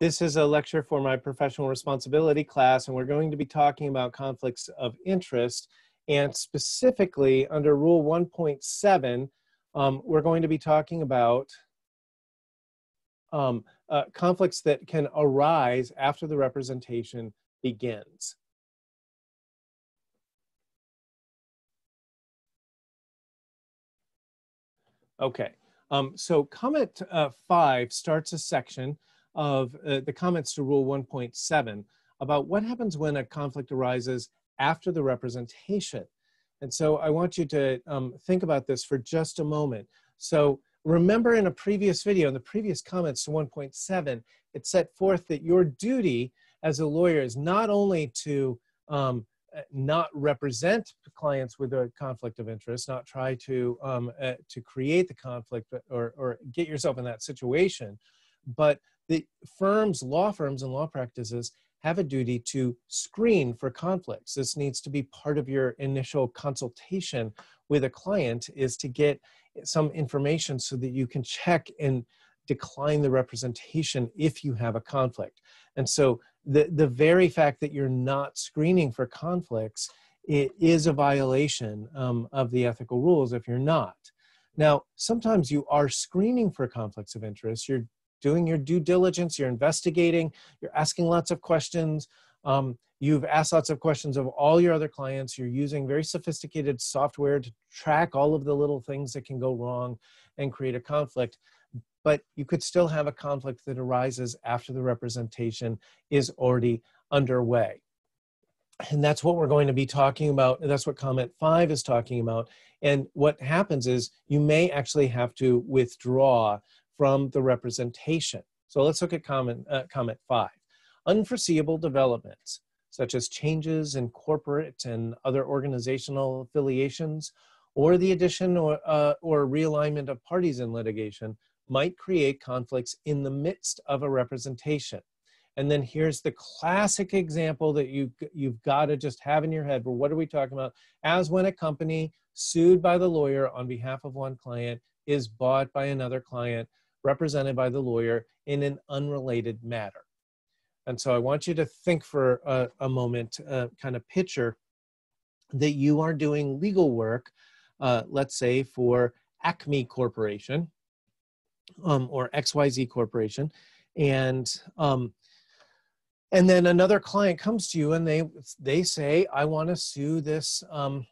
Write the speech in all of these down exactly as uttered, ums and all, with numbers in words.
This is a lecture for my professional responsibility class, and we're going to be talking about conflicts of interest, and specifically under Rule one point seven, um, we're going to be talking about um, uh, conflicts that can arise after the representation begins. Okay, um, so comment uh, five starts a section of uh, the comments to Rule one point seven about what happens when a conflict arises after the representation. And so I want you to um, think about this for just a moment. So remember in a previous video, in the previous comments to one point seven, it set forth that your duty as a lawyer is not only to um, not represent clients with a conflict of interest, not try to, um, uh, to create the conflict or, or get yourself in that situation, but the firms, law firms and law practices have a duty to screen for conflicts. This needs to be part of your initial consultation with a client, is to get some information so that you can check and decline the representation if you have a conflict. And so the, the very fact that you're not screening for conflicts, it is a violation um, of the ethical rules if you're not. Now, sometimes you are screening for conflicts of interest. You're doing your due diligence, you're investigating, you're asking lots of questions. Um, you've asked lots of questions of all your other clients. You're using very sophisticated software to track all of the little things that can go wrong and create a conflict. But you could still have a conflict that arises after the representation is already underway. And that's what we're going to be talking about. That's what comment five is talking about. And what happens is you may actually have to withdraw from the representation. So let's look at comment, uh, comment five. Unforeseeable developments, such as changes in corporate and other organizational affiliations, or the addition or, uh, or realignment of parties in litigation, might create conflicts in the midst of a representation. And then here's the classic example that you, you've got to just have in your head. But what are we talking about? As when a company sued by the lawyer on behalf of one client is bought by another client, represented by the lawyer in an unrelated matter. And so I want you to think for a, a moment, uh, kind of picture that you are doing legal work, uh, let's say for Acme Corporation um, or X Y Z Corporation, and um, and then another client comes to you and they they say, I want to sue this. Um,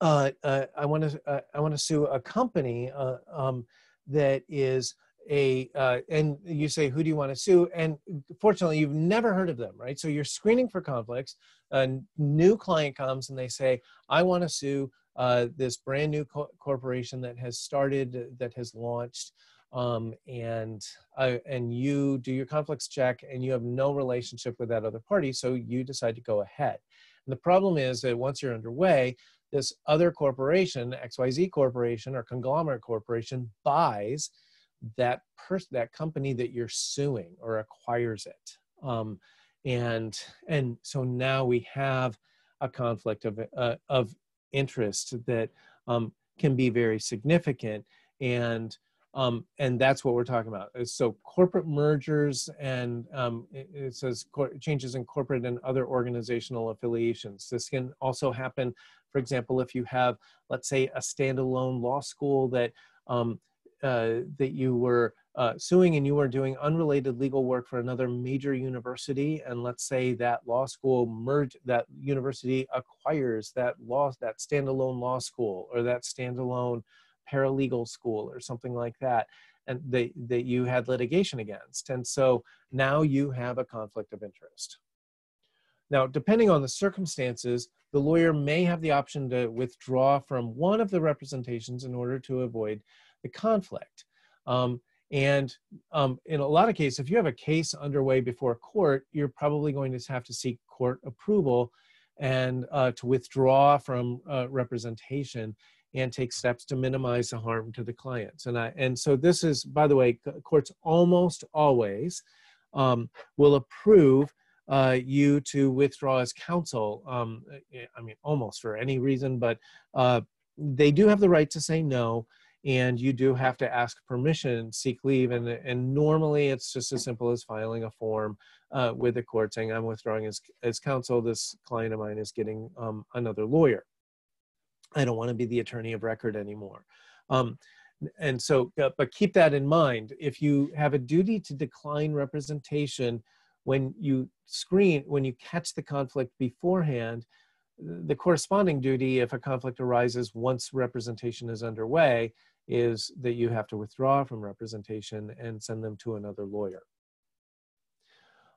Uh, uh, I want to uh, I want to sue a company uh, um, that is a uh, and you say, who do you want to sue? And fortunately, you've never heard of them, right? So you're screening for conflicts. A new client comes and they say, I want to sue uh, this brand new co corporation that has started, that has launched, um, and uh, and you do your conflicts check and you have no relationship with that other party, so you decide to go ahead. And the problem is that once you're underway, this other corporation, X Y Z Corporation or conglomerate corporation, buys that person, that company that you're suing, or acquires it, um, and and so now we have a conflict of uh, of interest that um, can be very significant, and um, and that's what we're talking about. So corporate mergers and um, it, it says changes in corporate and other organizational affiliations. This can also happen. For example, if you have, let's say, a standalone law school that, um, uh, that you were uh, suing, and you were doing unrelated legal work for another major university, and let's say that law school merge, that university acquires that law, that standalone law school or that standalone paralegal school or something like that, and that, that you had litigation against. And so now you have a conflict of interest. Now, depending on the circumstances, the lawyer may have the option to withdraw from one of the representations in order to avoid the conflict. Um, and um, in a lot of cases, if you have a case underway before court, you're probably going to have to seek court approval and uh, to withdraw from uh, representation and take steps to minimize the harm to the clients. And, I, and so this is, by the way, courts almost always um, will approve Uh, you to withdraw as counsel, um, I mean, almost for any reason, but uh, they do have the right to say no, and you do have to ask permission, seek leave, and, and normally it's just as simple as filing a form uh, with the court saying, I'm withdrawing as, as counsel, this client of mine is getting um, another lawyer. I don't want to be the attorney of record anymore. Um, and so, uh, but keep that in mind. If you have a duty to decline representation, when you screen, when you catch the conflict beforehand, the corresponding duty, if a conflict arises once representation is underway, is that you have to withdraw from representation and send them to another lawyer.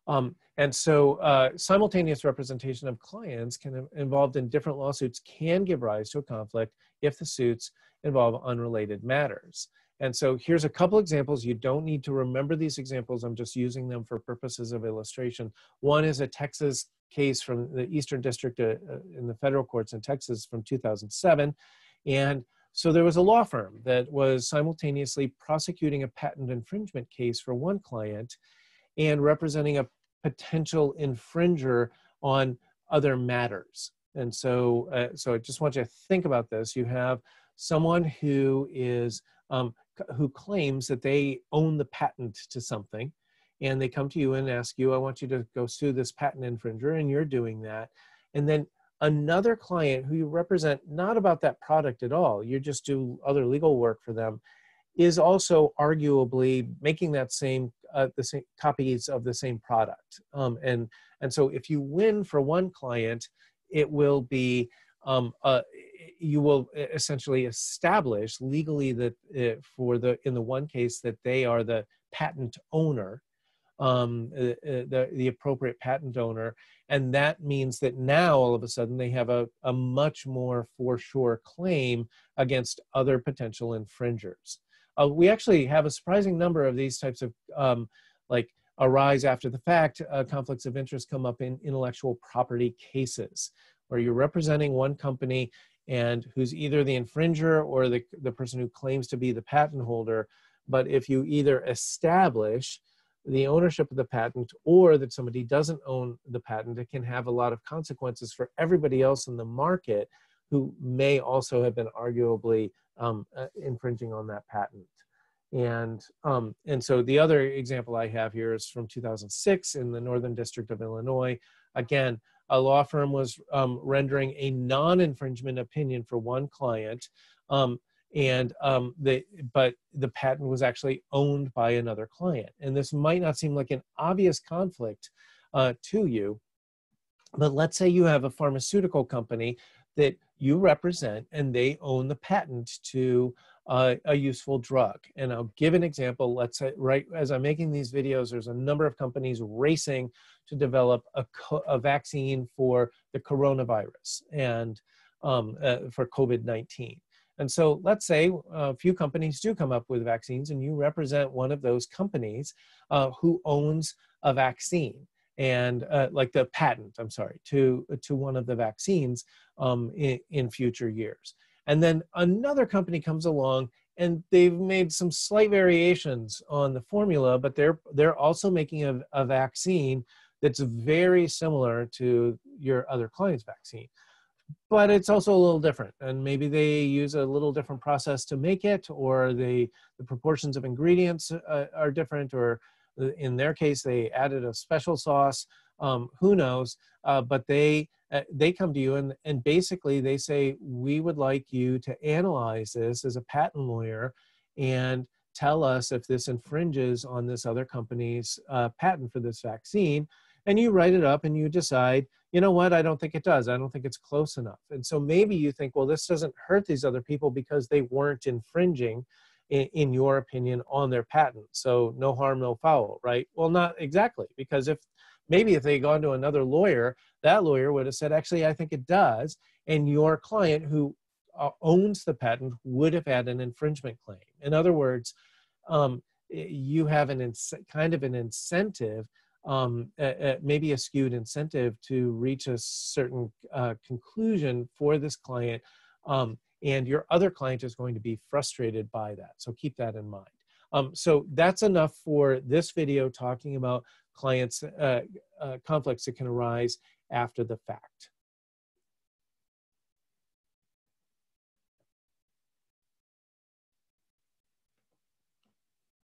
Um, and so uh, simultaneous representation of clients can, involved in different lawsuits can give rise to a conflict if the suits involve unrelated matters. And so here's a couple examples. You don't need to remember these examples. I'm just using them for purposes of illustration. One is a Texas case from the Eastern District uh, in the federal courts in Texas from two thousand seven. And so there was a law firm that was simultaneously prosecuting a patent infringement case for one client and representing a potential infringer on other matters. And so, uh, so I just want you to think about this. You have someone who is, um, who claims that they own the patent to something, and they come to you and ask you, I want you to go sue this patent infringer, and you're doing that. And then another client who you represent, not about that product at all, you just do other legal work for them, is also arguably making that same, uh, the same copies of the same product. Um, and, and so if you win for one client, it will be, um, uh, you will essentially establish legally that uh, for the, in the one case that they are the patent owner, um, uh, the, the appropriate patent owner. And that means that now all of a sudden they have a, a much more for sure claim against other potential infringers. Uh, we actually have a surprising number of these types of um, like arise after the fact. Uh, conflicts of interest come up in intellectual property cases where you're representing one company and who's either the infringer or the, the person who claims to be the patent holder. But if you either establish the ownership of the patent or that somebody doesn't own the patent, it can have a lot of consequences for everybody else in the market who may also have been arguably um, uh, infringing on that patent. And, um, and so the other example I have here is from two thousand six in the Northern District of Illinois. Again, a law firm was um, rendering a non-infringement opinion for one client, um, and, um, the, but the patent was actually owned by another client. And this might not seem like an obvious conflict uh, to you, but let's say you have a pharmaceutical company that you represent and they own the patent to uh, a useful drug. And I'll give an example. Let's say, right as I'm making these videos, there's a number of companies racing to develop a, co a vaccine for the coronavirus and um, uh, for COVID nineteen. And so let's say a few companies do come up with vaccines and you represent one of those companies uh, who owns a vaccine. And uh, like the patent, I'm sorry, to, to one of the vaccines um, in, in future years. And then another company comes along and they've made some slight variations on the formula, but they're, they're also making a, a vaccine that's very similar to your other client's vaccine. But it's also a little different, and maybe they use a little different process to make it, or they, the proportions of ingredients uh, are different, or in their case, they added a special sauce, um, who knows, uh, but they, uh, they come to you and, and basically they say, we would like you to analyze this as a patent lawyer and tell us if this infringes on this other company's uh, patent for this vaccine. And you write it up and you decide, you know what, I don't think it does. I don't think it's close enough. And so maybe you think, well, this doesn't hurt these other people because they weren't infringing, in your opinion, on their patent. So no harm, no foul, right? Well, not exactly, because if maybe if they had gone to another lawyer, that lawyer would have said, actually, I think it does. And your client who owns the patent would have had an infringement claim. In other words, um, you have an kind of an incentive, um, a, a, maybe a skewed incentive to reach a certain uh, conclusion for this client, um, and your other client is going to be frustrated by that. So keep that in mind. Um, so that's enough for this video talking about clients' uh, uh, conflicts that can arise after the fact.